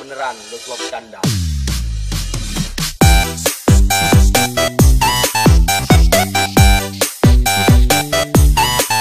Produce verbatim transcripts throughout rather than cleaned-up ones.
beneran, udah tua bercanda. Mainlah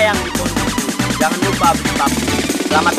yang ditunjuk, jangan lupa beri paku. Selamat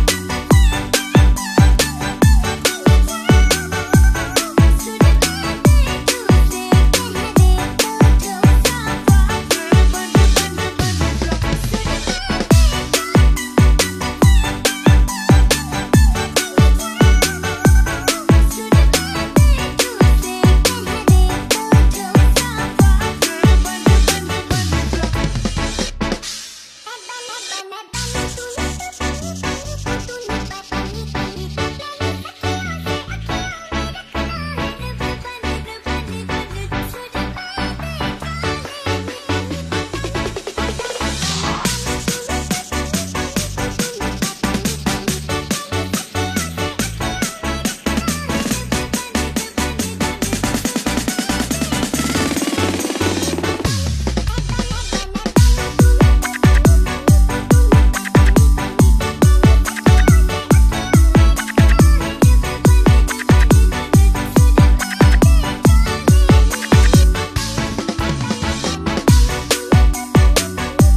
malam mantan,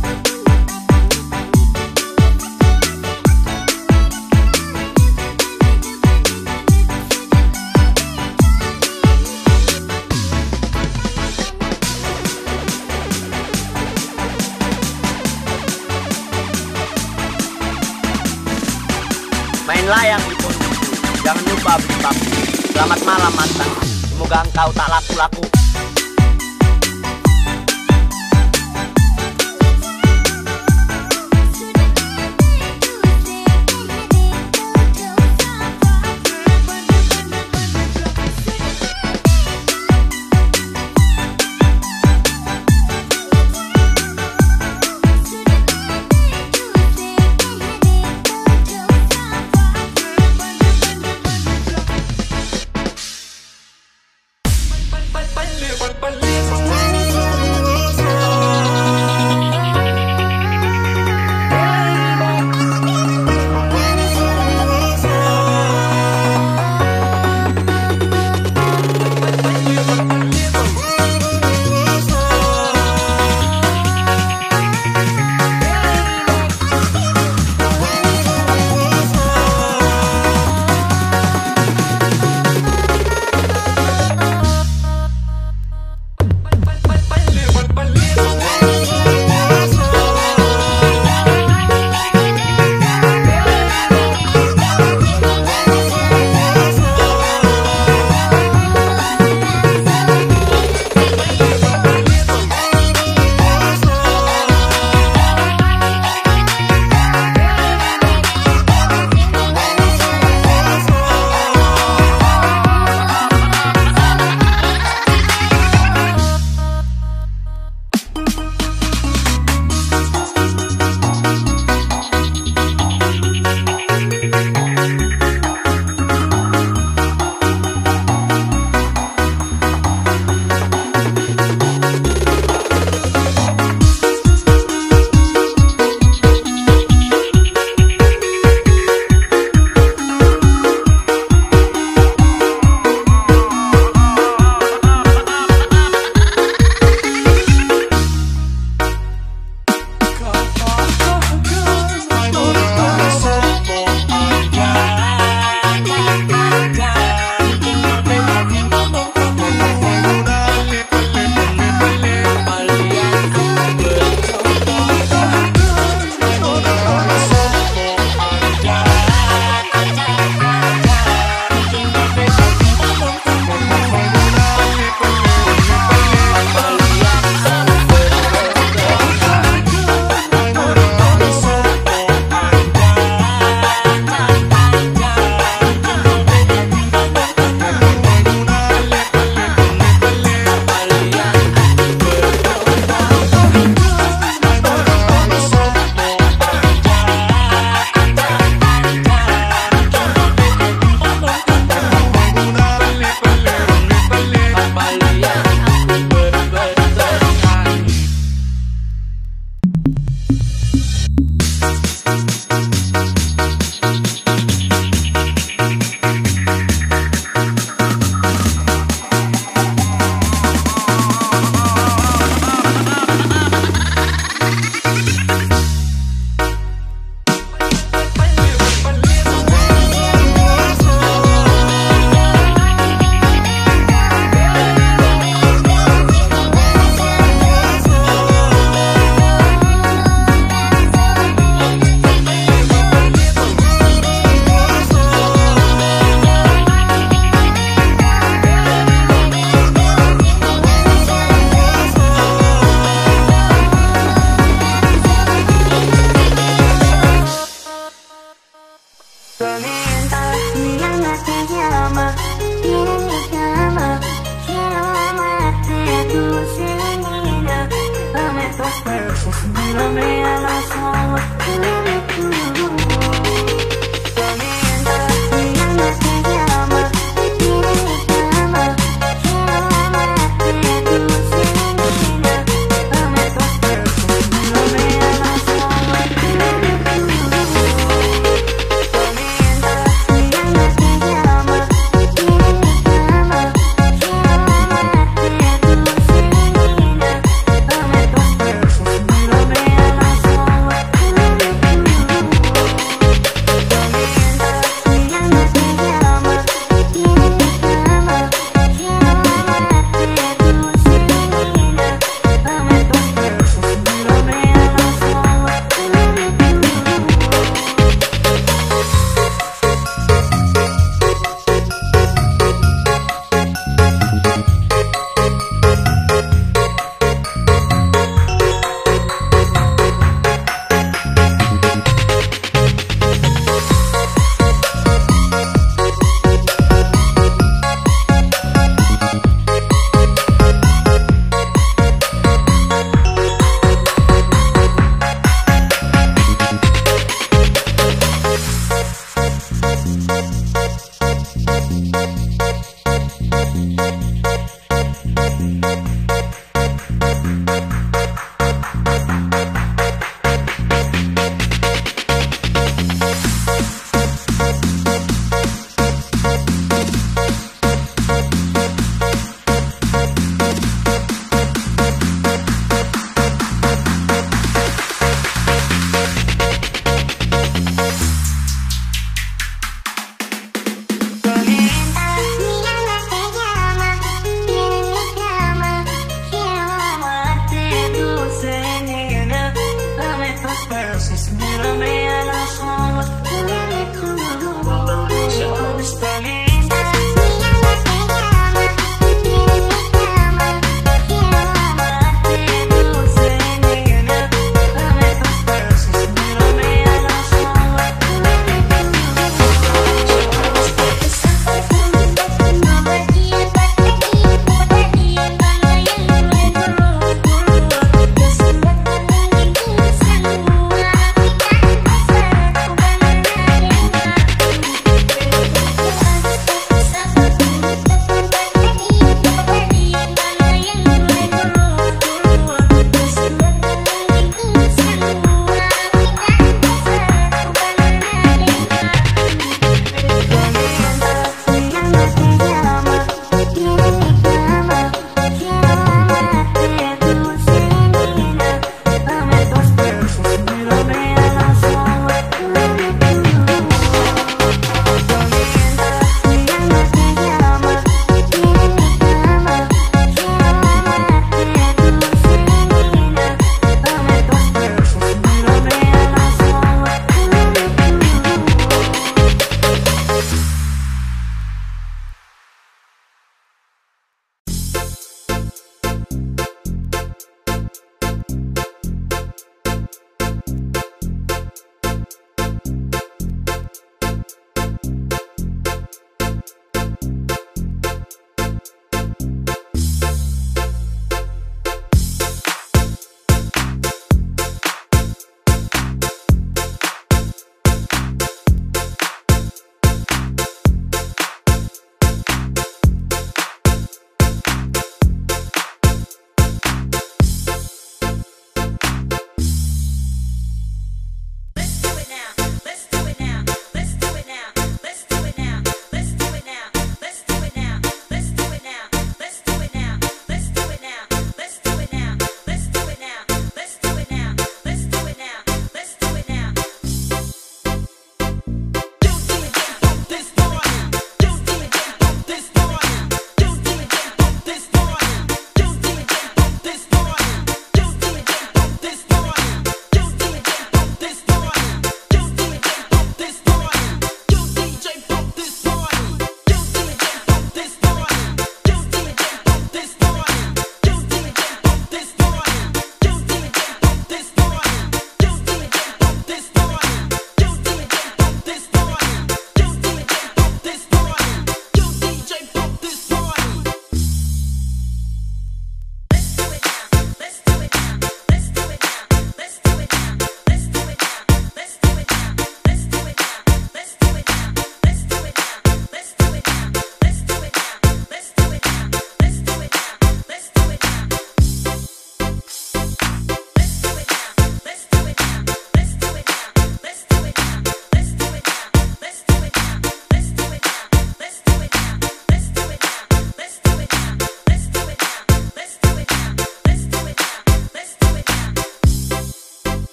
semoga engkau tak laku-laku. Mainlah yang ditunjuk, jangan lupa beri paku. Selamat malam mantan, semoga engkau tak laku-laku. Bye.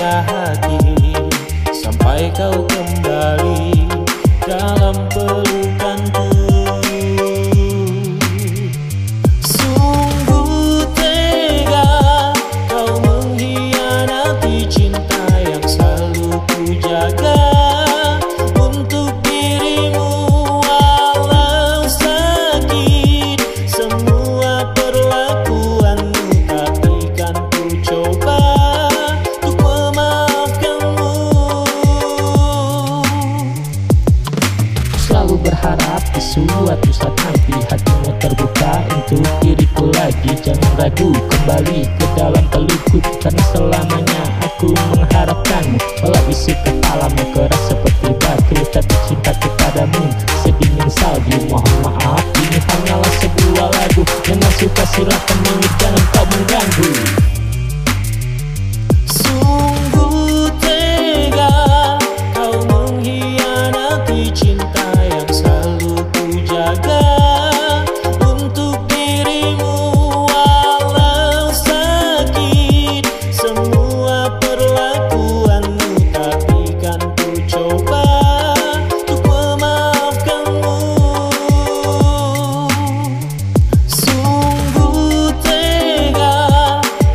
pada hati sampai kau kembali dalam pelukanku. Sungguh tega kau mengkhianati cinta yang selalu ku jaga untuk dirimu. Walau sakit semua perlakuanmu, tapi kan ku coba untuk memaafkanmu. Selalu berharap di suatu saat nanti hatimu terbuka untuk diriku lagi. Jangan ragu, kembali ke dalam pelukku, karena selamanya aku mengharapkanmu. Walau isi kepalamu keras seperti batu, tapi cintaku padamu sedingin salju. Mohon maaf, ini hanyalah sebuah lagu. Jangan suka silahkan menyanyi, jangan kau mengganggu. Sungguh tega kau mengkhianati cinta yang selalu ku jaga untuk dirimu. Walau sakit semua perlakuanmu, tapi kan ku coba untuk memaafkanmu. Sungguh tega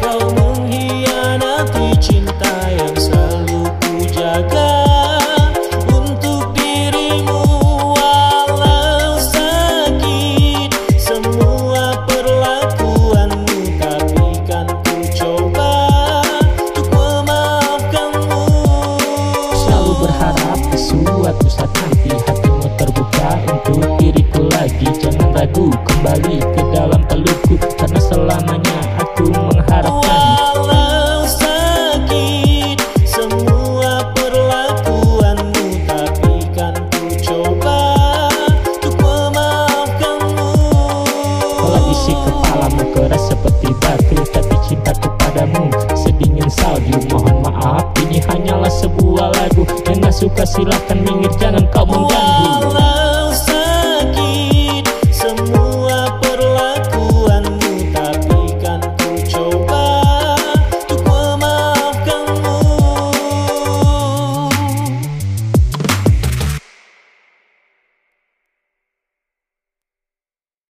kau mengkhianati cinta yang selalu ku jaga untuk dirimu. Walau sakit semua perlakuanmu, tapi kan ku coba untuk memaafkanmu. Selalu berharap di suatu saat nanti hatimu terbuka untuk diriku lagi. Jangan ragu, kembali ke dalam pelukku, karena selamanya aku mengharapkan. Walau sakit semua perlakuanmu, tapi kan ku coba untuk memaafkanmu. Walau isi kepalamu keras seperti batu, tapi cintaku padamu sedingin salju. Mohon maaf, ini hanyalah sebuah lagu. Yang gak suka silahkan minggir,